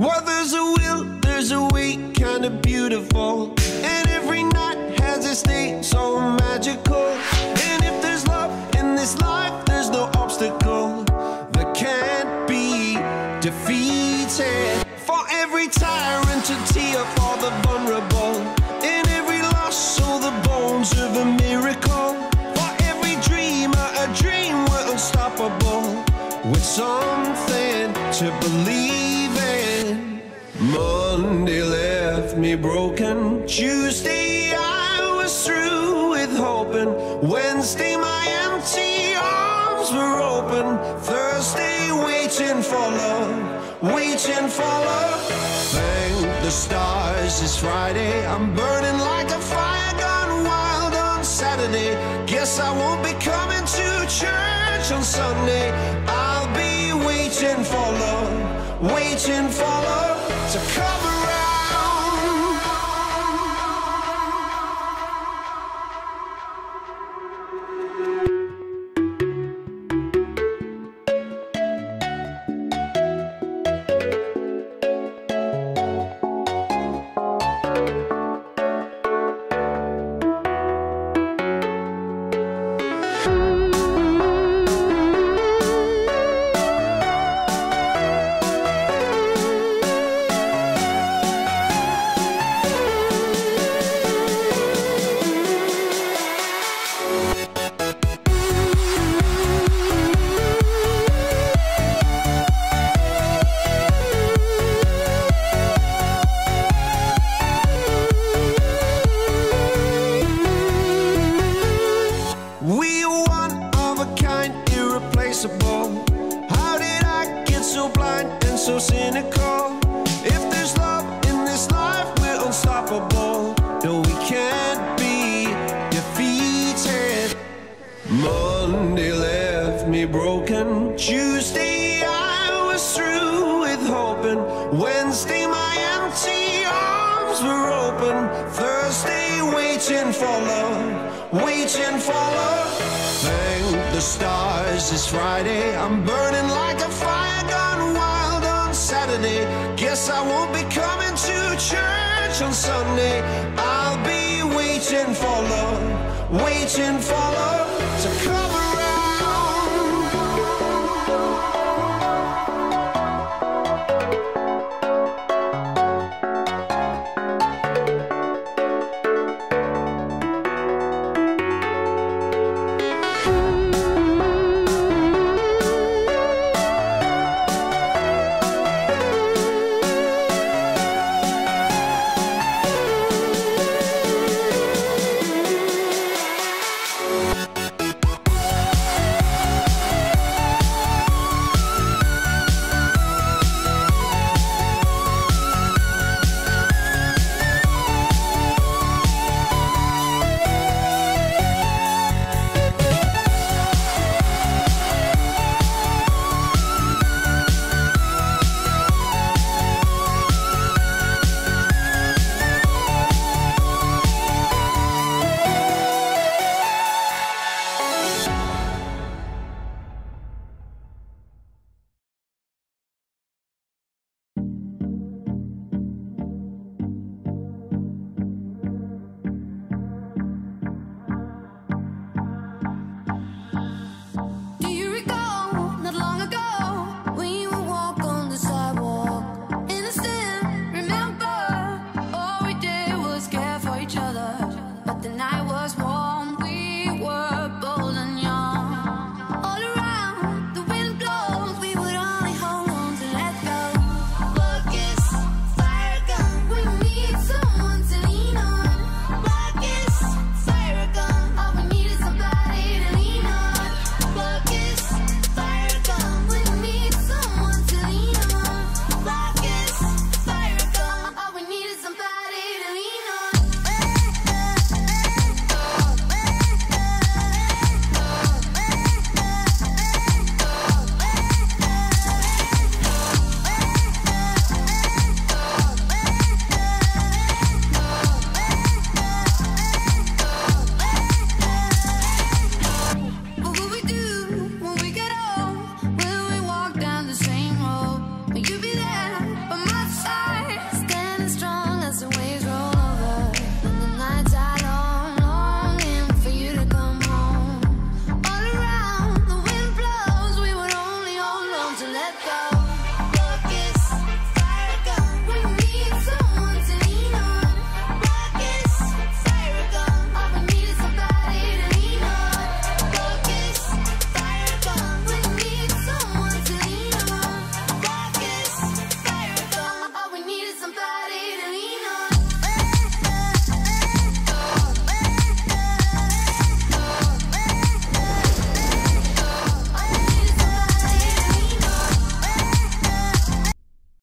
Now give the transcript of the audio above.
Well, there's a will, there's a way, kind of beautiful. And every night has its day, so magical. And if there's love in this life, there's no obstacle that can't be defeated. For every tyrant to tear for the vulnerable. In every loss, so the bones of a miracle. For every dreamer, a dream were unstoppable. With something to believe in. Monday left me broken. Tuesday I was through with hoping. Wednesday my empty arms were open. Thursday waiting for love, waiting for love. Thank the stars it's Friday. I'm burning like a fire gone wild on Saturday. Guess I won't be coming to church on Sunday. Waiting for love, waiting for love to come around. How did I get so blind and so cynical? If there's love in this life, we're unstoppable. No, we can't be defeated. Monday left me broken. Tuesday I was through with hoping. Wednesday my empty arms were open. Thursday waiting for love, waiting for love. Thank the stars it's Friday. I'm burning like a fire gone wild on Saturday. Guess I won't be coming to church on Sunday. I'll be waiting for love, waiting for love.